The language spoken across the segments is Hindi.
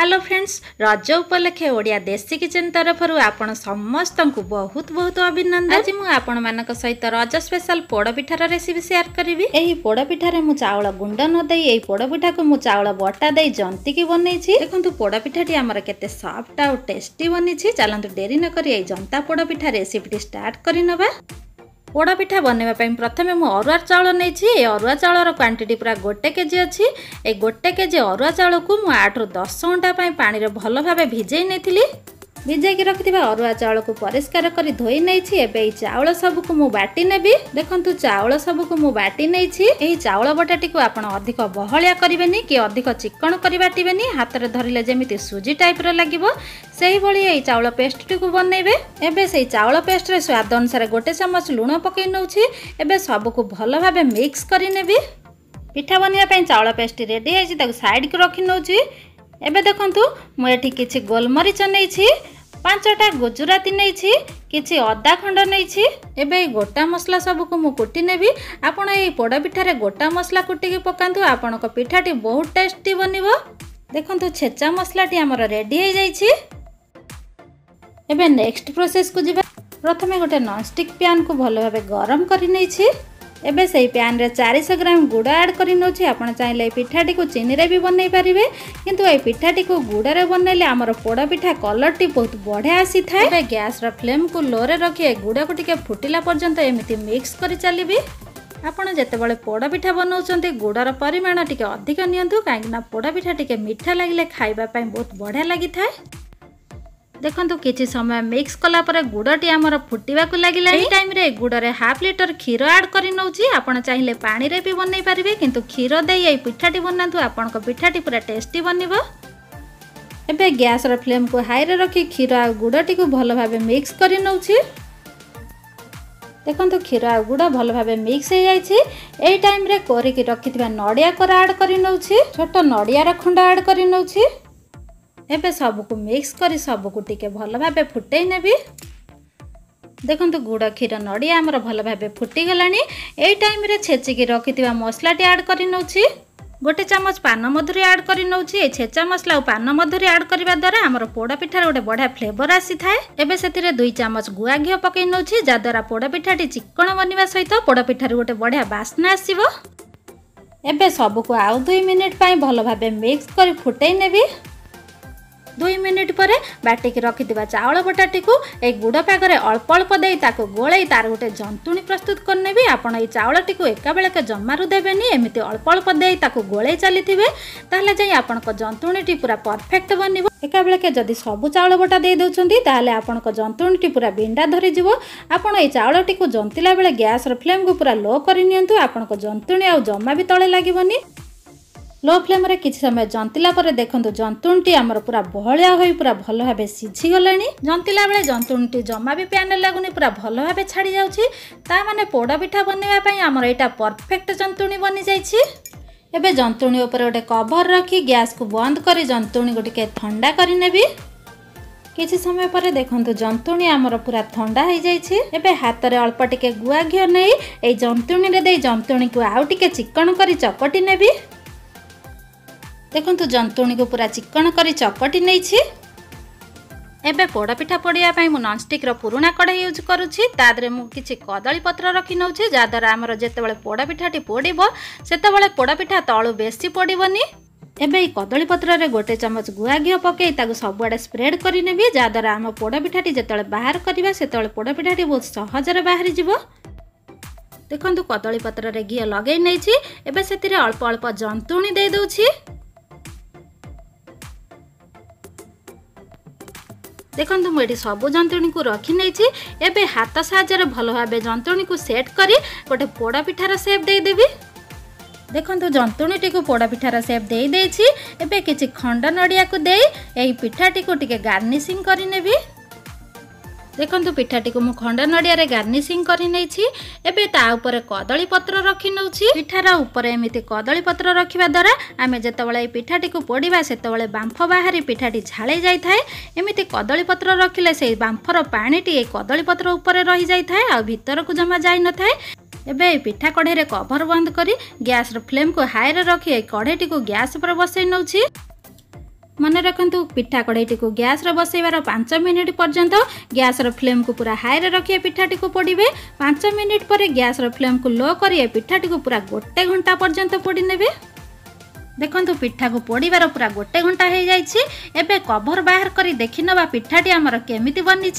हेलो फ्रेंड्स, रज उपलक्षे ओडिया देसी किचन तरफ आपण समस्त को बहुत बहुत अभिनंदन। आज मुझे आपण मानक सहित रज स्पेशल पोड़पिठार रेसिपी शेयर करी। यही पोड़पिठार मुझे चाउल गुंड नदे पोड़पिठा को मुझे चाउल बटा दे जंती की बनई। देखो पोड़पिठाटी आमर केते सॉफ्ट और टेस्टी बनी। चलतु डेरी नक जंता पोड़पिठा रेसिपीटी स्टार्ट करवा। पोड़ा पिठा बनवाई प्रथम मुझ अरुआ चाउल नहीं। अरुआ चाउल क्वांटिटी पूरा 1 केजी अच्छी। ये 1 केजी अरुआ चाउल को मुझ 8 रू 10 घंटा पानी रे भल भाव भिजे नहीं। भिजाई रखि अरुआ चाउल को परिष्कार कर धोई नहीं। चाउल सबक मुझ बाटी ने। देखु चाउल सबक मुझ बाटी नहीं। चाउल बटाटी को आप अधिक बहलिया करेनि कि अधिक चिकन कर बाटबेनि। हाथ में धरले जमी सुजी टाइप लगे से ही चाउल पेस्टटी को बनइबे। एबे से चाउल पेस्ट रे स्वाद अनुसार 1 चमच लुण पकई नौछि। एबे सबको भल भाव मिक्स करने। पिठा बनवाई चाउल पेस्ट रेडी है साइड को रखी नौ। एबे देखंतु मुझे किछि गोलमरीच नहीं, 5टा गुजराती नहीं, किछि अदा खंड नहीं। एबे गोटा मसला सबको मुझ कुटी नेबी। आपण ए पोड़ा पिठारे गोटा मसला कुटिकी पकातु, आपणक पिठाटी बहुत टेस्टी बनिवो। देखंतु छेचा मसलाटी आमर रेडी हो जाइछि। एबे नेक्स्ट प्रोसेस को जिबा। प्रथमे गोटे नॉनस्टिक पैन को भल भाबे गरम करि नै छि। एबे से पैन रे 400 ग्राम गुड़ ऐड करी नौछि। आपन चाहिले पिठाटी को चीनी रे भी बनई पारिबे, किंतु ए पिठाटी को गुड़ रे बनले आमर पोड़ा पिठा कलर टी बहुत बढ़िया आसी थाए। एबे गैस रा फ्लेम को लो रे रखि गुड़ को टिके फुटिला पर्यंत एमिति मिक्स करी चलिबे। आपन जेतेबेले पोड़ा पिठा बनाउछन्ते गुड़र परिमाण टिके अधिक नियंतु, काहेकि ना पोड़ा पिठा टिके मिठा लागिले खाइबा पई बहुत बढ़िया लागि थाए। देखंतु किछि समय मिक्स कला पर गुड़टी आमर फुटिबा को लागिला। एही टाइम रे गुड़ रे 1/2 लिटर क्षीर ऐड करि नौछि। आपण चाहिले पानी रे भी बनई पारिबे, किंतु क्षीर देई एही पिठाटी बनांतु, आपनक पिठाटी पूरा टेस्टी बनिवो। एबे गैस रा फ्लेम को हाई रे रखि क्षीर आ गुड़टी को भल भाबे मिक्स करि नौछि। देखंतु क्षीर आ गुड़ भल भाबे मिक्स हो जाइछि। एही टाइम रे कोरिकि रखिथिबा नडिया कोरा ऐड करि नौछि। छोट नडिया रा खंडा ऐड करि नौछि। एबे सबको मिक्स कर सबको टिके भल भाव फुटई ने। देखंतु गुड़ क्षीर नड़िया आमर भल भाव फुटिगला। यही टाइम रे छेचिकी रखि मसलाटी ऐड कर 1 चमच पान मधुरी ऐड कर। छेचा मसला और पान मधुरी ऐड करने द्वारा आमर पोड़ा पिठार गोटे बढ़िया फ्लेवर आसी थाए। एबे से 2 चमच गुआ घी पकई नौ, जहाद्वारा पोड़ा पिठाटी चिकन बनवा सहित पोड़ा पिठार गोटे बढ़िया बास्ना आसीबो। एबे सबको आउ 2 मिनिट भल भाव मिक्स कर फुटई ने। 2 मिनिट पर बाटिक रखि चाउल बटाटी को एक गुड़ पागरे अल्प अल्प दे गोलई तार गोटे जंतुणी प्रस्तुत करने भी। आपड़ ये चाउलटी को एका बेलके जमारू देवेनि, एमती अल्प अल्प दे गोलई चलिथिबे, ताहले जाई आपनक जंतुणीटी पूरा परफेक्ट बनिवो। एका बेलके जदि सबु चाउल बटा दे दउछन्ती ताहले आपनक जंतुणीटी पूरा बिंडा धरि जिवो। आपण ये चाउलटी को जंतिला बेले गैस रो फ्लेम को पूरा लो करि नियंतु, आपनक जंतुणी आ जम्मा भी तळे लागिवनि। लो फ्लेम रे किछि समय जंतिला पर देखंतु जंतुणीटी आमर पूरा बहलिया होई पूरा भल भाबे सिझी गलानी। जंतिला बेले जंतुणीटी जम्मा भी प्यान लागुनी, पूरा भल भाबे छाड़ी जाउछि। ता माने पोड़ा पिठा बनैबा पई आमर एटा परफेक्ट जंतुणी बनि जाइछि। एबे जंतुणी ऊपर गोटे कवर रखी गैस को बंद करी जंतुणी गुटिके ठंडा करि नेबी। किछि समय पर देखंतु जंतुणी आमर पूरा ठंडा हो जाइछि। एबे हाथ रे अल्प टिके गुआ घी नै ए जंतुणी रे देई जंतुणी को आउ टिके चिकन करी चपटी नेबी। देखंतु जंतुणी को पूरा चिकन करी चपटी नहीं। एबे पोड़ा पिठा पड़िया पाई मु नॉनस्टिक रो पुराना कढ़ाई यूज करुछि। तादरे मु किछि कदली पत्र रखी नउछि, जहाद्वारा आमर जेतेबेले पोड़ा पिठाटी पड़िबो सेतेबेले पोड़ा पिठा तळु बेसी पड़िबोनि। एबे ई कदली पत्र रे 1 चमच गुआ घी पकई ताकू सबुआडे स्प्रेड करि नेबी, जहाद्वारा आम पोड़ा पिठाटी जेतेबेले बाहर करिबा सेतेबेले पोड़ा पिठाटी बहुत सहजरे बाहरि जिवो। देखंतु कदली पत्र रे घी लगै नै छि। एबे सेतिरे अल्प अल्प जंतुणी दे दउछि। देखंतु मुझे सबू जंतुणी को रखी नहीं। एबे हाथ साहाय्य भल भाव जंतुणी को सेट करी गोटे पोड़ा पिठार सेप देदेवि। देखंतु जंतुणीटी को पोड़ा पिठार सेप दे देछि। एबे किछि खंड नड़िया को दे एही पिठाटी को टिके गार्निशिंग करि नेबि। देखंतु पिठाटी को मु खंड नड़िया रे गार्निशिंग करि नै छि। एबे ता ऊपर कदली पत्र रखि नौ छि। पिठारा ऊपर एमिति कदली पत्र रखिबा द्वारा आमे जेतबेले ए पिठाटी को पोड़ीबा सेतबेले बांफ बाहरी पिठाटी झाळे जाय थाए। एमिति कदली पत्र रखिले से बांफर पानीटी ए कदली पत्र ऊपर रहि जाय थाए आ भीतर को जमा जाय न थाए। एबे ए पिठा कढ़ाई रे कवर बंद करी गैस रो फ्लेम को हाई रे रखि ए कढ़ाईटी को गैस पर बसै नौ छि। मन रखु पिठा कढ़ाईटी को गैस बसइबार 5 मिनिट पर्यंत गैस फ्लेम को पूरा हाई रे रखिए। पिठाटी को पोड़े 5 मिनिट पर गैस फ्लेम को लो करिए। पिठाटी को पूरा गोटे घंटा पर्यंत पोड़ी नेबे। देखंतु पिठा को पोड़िबार पूरा गोटे घंटा हो जाइए। एबे कभर बाहर कर देखि नवा पिठाटी आमर केमिति बनी।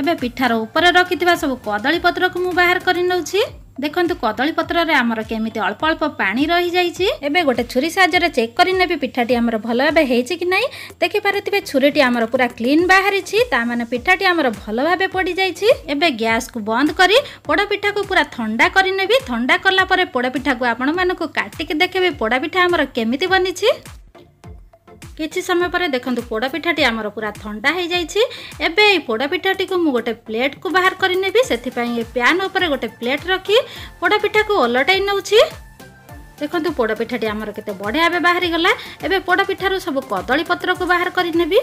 एबे पिठार ऊपर रखि सब कदली पत्र को मु बाहर कर नउछि। देखंतु कदली पत्र रे आमर केमिति अल्प अल्प पानी रही जाइए। एबे गोटे छुरी साहाय्य चेक करि नेबे पिठाटी आमर भल भाबे हेछि कि नै। देखि पारतिबे छुरीटी आमर पूरा क्लीन बाहरि छि, ता माने पिठाटी आमर भल भाबे पड़ी जाइए। एबे गैस को बंद करी पोड़ा पिठा को पूरा ठंडा करि नेबे। ठंडा करला परे पोड़ा पिठा को आपण मानको काटि के देखेबे पोड़ा पिठा आमर केमिति बनि छि। किसी समय पर देखंतु पोड़ा पिठाटी आमर पूरा ठंडा हो जाइए। एबे पोड़ा पिठाटी को मु गोटे प्लेट को बाहर कर नेबी। सेथिपाई प्यान ऊपर गोटे प्लेट रखी पोड़ा पिठा को ओलटाई नउछि। देखंतु पोड़ा पिठाटी आमर केते बढ़िया बे बाहरी गला। एबे पोड़ा पिठारु सब कदली पत्र को बाहर कर नेबी।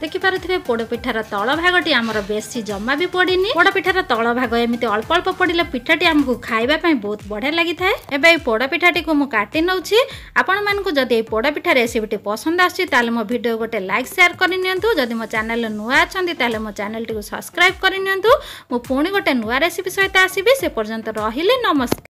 देखि पारुथिबे पोड़ा पिठार तळ भागटी आमर बेसी जम्मा भी पड़िनी। पोड़ा पिठार तळ भाग एमिति अल्प अल्प पड़िले पिठाटी हमकु खाइबा पई बहुत बढ़िया लागि थाए। एबे पोड़ा पिठाटी को मु काटि नउछि। आपण मानकु जदि ए पोड़ा पिठा रेसिपीटी पसंद आछि ताले मो वीडियो गोटे लाइक शेयर करि नियंतु। जदि मो चैनल नुवा आछन्ती ताले मो चैनल टी को सब्सक्राइब करि नियंतु। मो पुणी गोटे नुवा रेसिपी सहित आसीबी। से पर्यंत रहिले नमस्कार।